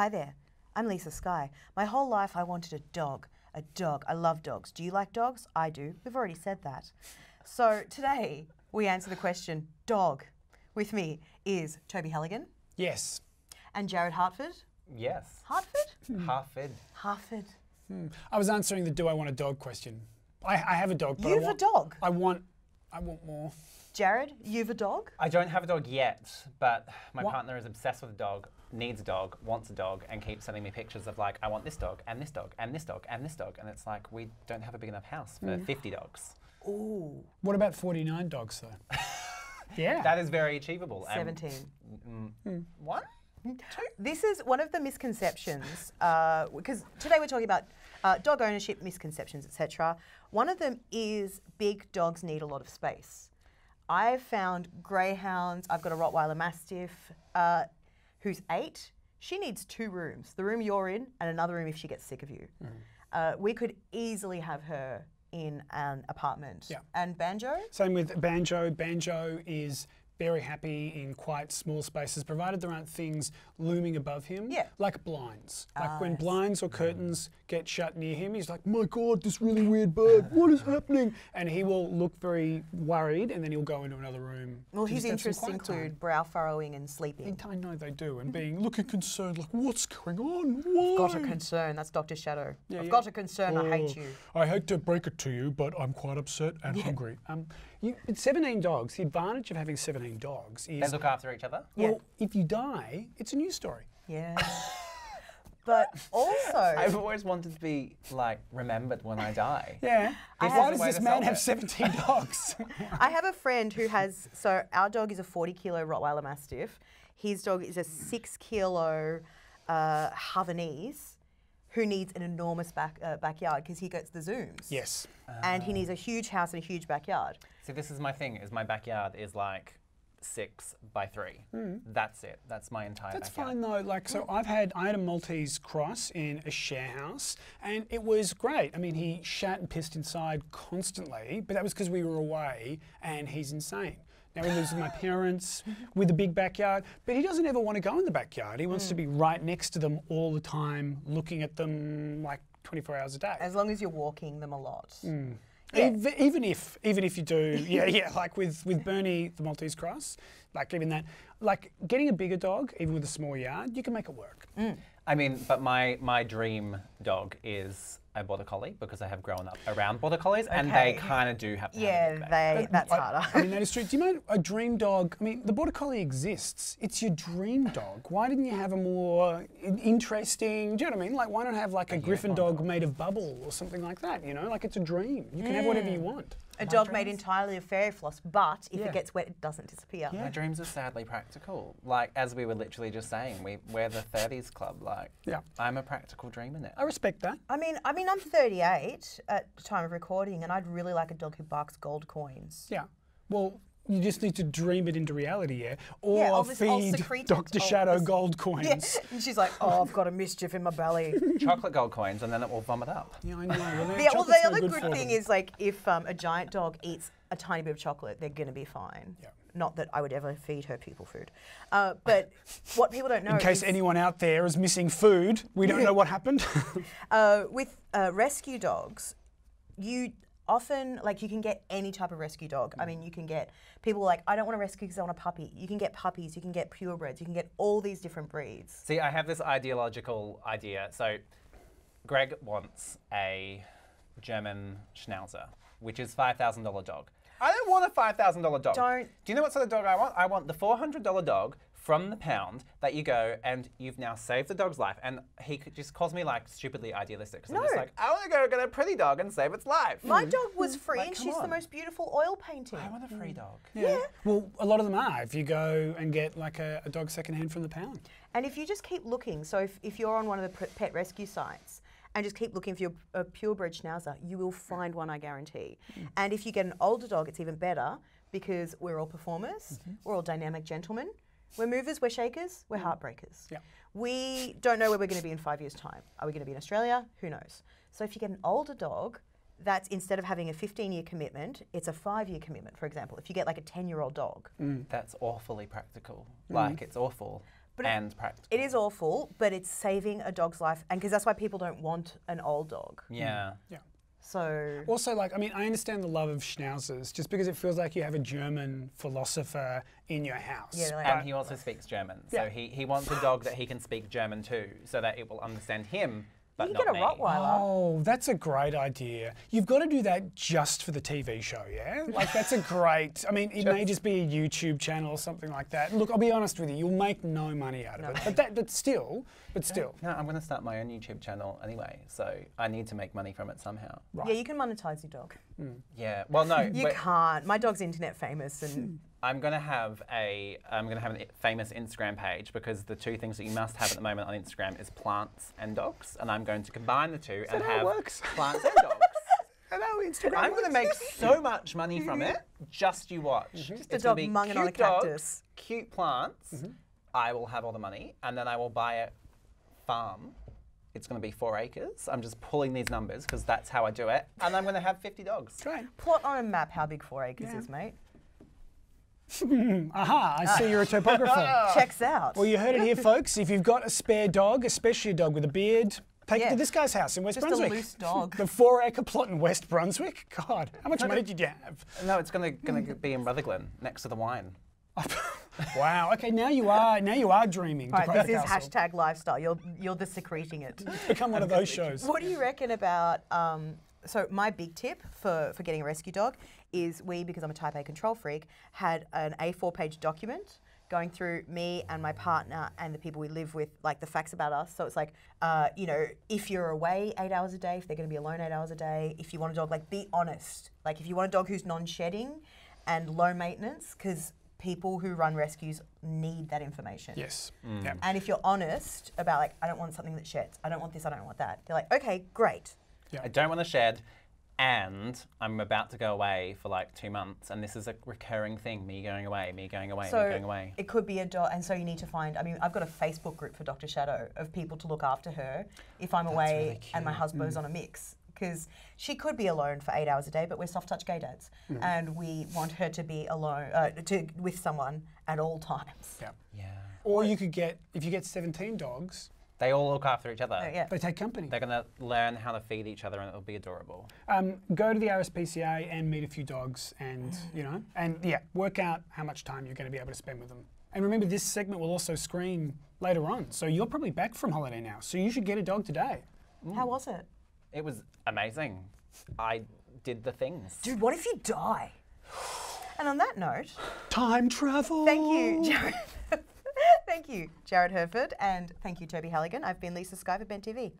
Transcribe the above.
Hi there, I'm Lisa Skye. My whole life I wanted a dog. A dog. I love dogs. Do you like dogs? I do. We've already said that. So today we answer the question, dog. With me is Toby Halligan. Yes. And Jared Harford. Yes. Harford? Harford. Harford. I was answering the do I want a dog question. I have a dog, but you've a dog? I want more. Jared, you've a dog? I don't have a dog yet, but my partner is obsessed with a dog, needs a dog, wants a dog, and keeps sending me pictures of like, I want this dog, and this dog, and this dog, and this dog. And it's like, we don't have a big enough house for 50 dogs. Ooh. What about 49 dogs though? Yeah. That is very achievable. 17. One? Two? This is one of the misconceptions, because today we're talking about dog ownership, misconceptions, etc. One of them is big dogs need a lot of space. I've found greyhounds, I've got a Rottweiler Mastiff who's 8. She needs 2 rooms, the room you're in and another room if she gets sick of you. We could easily have her in an apartment. Yeah. And Banjo? Same with Banjo. Banjo is very happy in quite small spaces, provided there aren't things looming above him, like blinds. Like when blinds or curtains get shut near him, he's like, my God, this really weird bird, what is happening? And he will look very worried and then he'll go into another room. Well, his interests include brow furrowing and sleeping. I know they do, and being looking concerned, like, what's going on? Why? I've got a concern, that's Dr. Shadow. Yeah, I've got a concern, I hate you. I hate to break it to you, but I'm quite upset and hungry. It's 17 dogs. The advantage of having 17 dogs is they look after each other. Well, if you die, it's a news story. Yeah. But also, I've always wanted to be like remembered when I die. Yeah. Why does this man have 17 dogs? I have a friend who has. So our dog is a 40-kilo Rottweiler Mastiff. His dog is a 6-kilo Havanese, who needs an enormous backyard because he gets the zooms. Yes. And he needs a huge house and a huge backyard. So this is my thing, is my backyard is like 6 by 3. That's it. That's my entire backyard. That's fine though. Like, so I had a Maltese cross in a share house and it was great. I mean, he shat and pissed inside constantly, but that was because we were away and he's insane. Now he lives with my parents, with a big backyard, but he doesn't ever want to go in the backyard. He wants to be right next to them all the time, looking at them like 24 hours a day. As long as you're walking them a lot. Yeah. Even if you do, like with Bernie, the Maltese cross, like even that, like getting a bigger dog, even with a small yard, you can make it work. I mean, but my dream dog is a border collie because I have grown up around border collies and they kind of do have to have that's harder. I mean, that is true. Do you mind a dream dog? I mean, the border collie exists. It's your dream dog. Why didn't you have a more interesting, do you know what I mean? Like, why not have like a griffin dog made of bubble or something like that, you know? Like, it's a dream. You can have whatever you want. A dog made entirely of fairy floss, but if it gets wet, it doesn't disappear. My dreams are sadly practical. Like, as we were literally just saying, we're the 30s club. Like, I'm a practical dreamer now. I respect that. I mean, I'm 38 at the time of recording, and I'd really like a dog who barks gold coins. Yeah. Well, you just need to dream it into reality, Or feed Dr. Shadow gold coins. Yeah. And she's like, oh, I've got a mischief in my belly. Chocolate gold coins, and then it will vomit up. Yeah, I know. Well, the other good thing is, like, if a giant dog eats a tiny bit of chocolate, they're going to be fine. Yeah. Not that I would ever feed her people food. But what people don't know in case anyone out there is missing food, we don't know what happened. With rescue dogs, you often, like, you can get any type of rescue dog. I mean, you can get people like, I don't want to rescue because I want a puppy. You can get puppies, you can get purebreds, you can get all these different breeds. See, I have this ideological idea. So Greg wants a German Schnauzer, which is $5,000 dog. I don't want a $5,000 dog. Do you know what sort of dog I want? I want the $400 dog from the pound that you go and you've now saved the dog's life. And he just calls me like stupidly idealistic. No. I'm just like, I want to go get a pretty dog and save its life. My dog was free and she's the most beautiful oil painting. I want a free dog. Yeah. Well, a lot of them are. If you go and get like a dog secondhand from the pound. And if you just keep looking, so if you're on one of the pet rescue sites, and just keep looking for your purebred Schnauzer, you will find one, I guarantee. And if you get an older dog, it's even better because we're all performers, we're all dynamic gentlemen, we're movers, we're shakers, we're heartbreakers. We don't know where we're going to be in 5 years' time. Are we going to be in Australia? Who knows? So if you get an older dog, that's instead of having a 15-year commitment, it's a 5-year commitment, for example, if you get like a 10-year-old dog. That's awfully practical. Like, it's awful. But and practical. It is awful, but it's saving a dog's life, and because that's why people don't want an old dog. Yeah. Yeah. So also, like, I mean, I understand the love of schnauzers, just because it feels like you have a German philosopher in your house. Yeah, like, and he also speaks German, yeah. So he wants a dog that he can speak German to, so that it will understand him. But you can get a Rottweiler. Oh, that's a great idea. You've got to do that just for the TV show, yeah? Like, that's a great... I mean, it may just be a YouTube channel or something like that. Look, I'll be honest with you, you'll make no money out of it. But still. No, I'm going to start my own YouTube channel anyway, so I need to make money from it somehow. Right. Yeah, you can monetize your dog. Mm. Yeah, well, no. You can't. My dog's internet famous and... I'm gonna have a famous Instagram page, because the two things that you must have at the moment on Instagram is plants and dogs, and I'm going to combine the two and have plants and dogs. And our Instagram. I'm gonna make so much money from it. Just you watch. Mm-hmm. Just it's a dog munging on a cactus. Dogs, cute plants. Mm-hmm. I will have all the money, and then I will buy a farm. It's going to be 4 acres. I'm just pulling these numbers because that's how I do it, and I'm going to have 50 dogs. Try. Plot on a map how big 4 acres is, mate. Aha, I see you're a topographer. Checks out. Well, you heard it here, folks. If you've got a spare dog, especially a dog with a beard, take it to this guy's house in West Brunswick. Just a loose dog. The 4 acre plot in West Brunswick? God, how much money did you have? No, it's gonna be in Rutherglen, next to the wine. Wow, okay, now you are dreaming. Right, this is hashtag lifestyle. You're the secreting it. It's become one of those shows. What do you reckon about, so my big tip for getting a rescue dog is because I'm a type A control freak, had an A4 page document going through me and my partner and the people we live with, like the facts about us. So it's like, you know, if you're away 8 hours a day, if they're gonna be alone 8 hours a day, if you want a dog, like be honest. Like if you want a dog who's non-shedding and low maintenance, because people who run rescues need that information. Yes. Mm. Yeah. And if you're honest about like, I don't want something that sheds, I don't want this, I don't want that. They're like, okay, great. Yeah. I don't want a shed. And I'm about to go away for like 2 months, and this is a recurring thing, me going away. It could be a dog, and so you need to find, I mean, I've got a Facebook group for Dr. Shadow of people to look after her if I'm away and my husband's on a mix. Because she could be alone for 8 hours a day, but we're soft touch gay dads. Mm. And we want her to be alone, with someone at all times. Yeah. Yeah. Or you could get, if you get 17 dogs, they all look after each other. Yeah. They take company. They're going to learn how to feed each other, and it'll be adorable. Go to the RSPCA and meet a few dogs, and work out how much time you're going to be able to spend with them. And remember, this segment will also screen later on, so you're probably back from holiday now. So you should get a dog today. Mm. How was it? It was amazing. I did the things. Dude, what if you die? And on that note, time travel. Thank you, Jared. Thank you, Jared Harford, and thank you, Toby Halligan. I've been Lisa Skye for Bent TV.